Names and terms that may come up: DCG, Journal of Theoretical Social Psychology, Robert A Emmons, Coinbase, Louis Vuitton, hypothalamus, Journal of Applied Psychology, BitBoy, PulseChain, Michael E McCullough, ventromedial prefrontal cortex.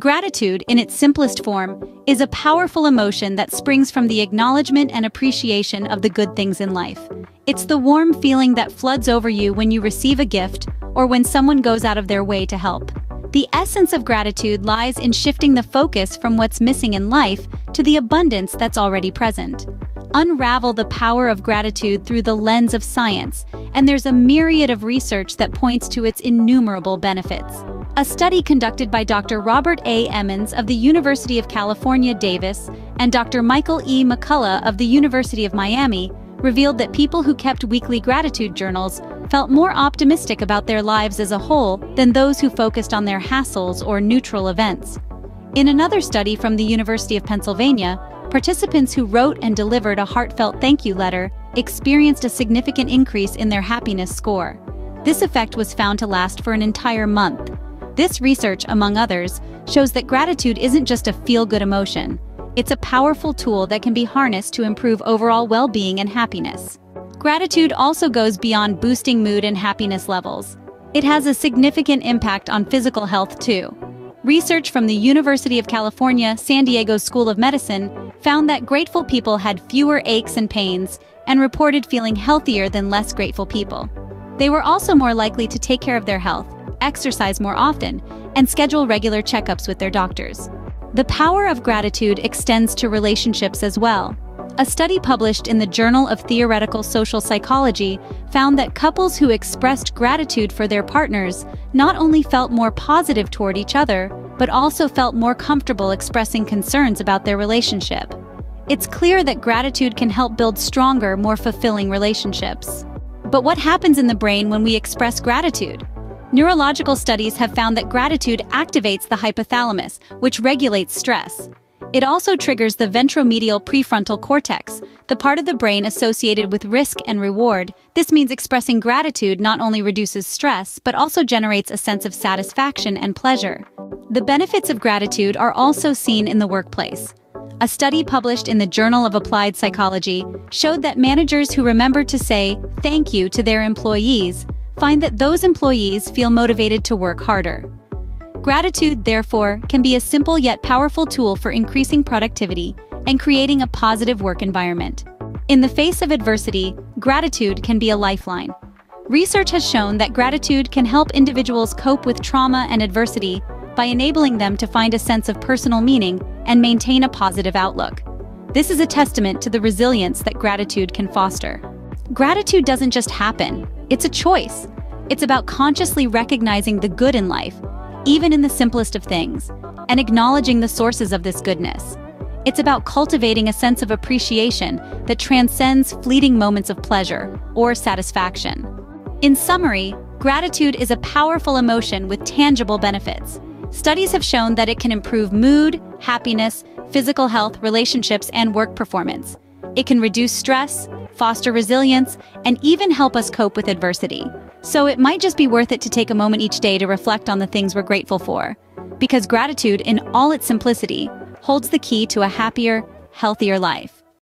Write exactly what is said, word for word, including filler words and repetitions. Gratitude, in its simplest form, is a powerful emotion that springs from the acknowledgement and appreciation of the good things in life. It's the warm feeling that floods over you when you receive a gift or when someone goes out of their way to help. The essence of gratitude lies in shifting the focus from what's missing in life to the abundance that's already present. Unravel the power of gratitude through the lens of science, and there's a myriad of research that points to its innumerable benefits. A study conducted by Doctor Robert A Emmons of the University of California, Davis, and Doctor Michael E McCullough of the University of Miami revealed that people who kept weekly gratitude journals felt more optimistic about their lives as a whole than those who focused on their hassles or neutral events. In another study from the University of Pennsylvania, participants who wrote and delivered a heartfelt thank you letter experienced a significant increase in their happiness score. This effect was found to last for an entire month. This research, among others, shows that gratitude isn't just a feel-good emotion. It's a powerful tool that can be harnessed to improve overall well-being and happiness. Gratitude also goes beyond boosting mood and happiness levels. It has a significant impact on physical health too. Research from the University of California, San Diego School of Medicine found that grateful people had fewer aches and pains and reported feeling healthier than less grateful people. They were also more likely to take care of their health, exercise more often, and schedule regular checkups with their doctors. The power of gratitude extends to relationships as well. A study published in the Journal of Theoretical Social Psychology found that couples who expressed gratitude for their partners not only felt more positive toward each other, but also felt more comfortable expressing concerns about their relationship. It's clear that gratitude can help build stronger, more fulfilling relationships. But what happens in the brain when we express gratitude? Neurological studies have found that gratitude activates the hypothalamus, which regulates stress. It also triggers the ventromedial prefrontal cortex, the part of the brain associated with risk and reward. This means expressing gratitude not only reduces stress, but also generates a sense of satisfaction and pleasure. The benefits of gratitude are also seen in the workplace. A study published in the Journal of Applied Psychology showed that managers who remember to say thank you to their employees find that those employees feel motivated to work harder. Gratitude, therefore, can be a simple yet powerful tool for increasing productivity and creating a positive work environment. In the face of adversity, gratitude can be a lifeline. Research has shown that gratitude can help individuals cope with trauma and adversity by enabling them to find a sense of personal meaning and maintain a positive outlook. This is a testament to the resilience that gratitude can foster. Gratitude doesn't just happen, it's a choice. It's about consciously recognizing the good in life, even in the simplest of things, and acknowledging the sources of this goodness. It's about cultivating a sense of appreciation that transcends fleeting moments of pleasure or satisfaction. In summary, gratitude is a powerful emotion with tangible benefits. Studies have shown that it can improve mood, happiness, physical health, relationships, and work performance. It can reduce stress, foster resilience, and even help us cope with adversity. So it might just be worth it to take a moment each day to reflect on the things we're grateful for, because gratitude, in all its simplicity, holds the key to a happier, healthier life.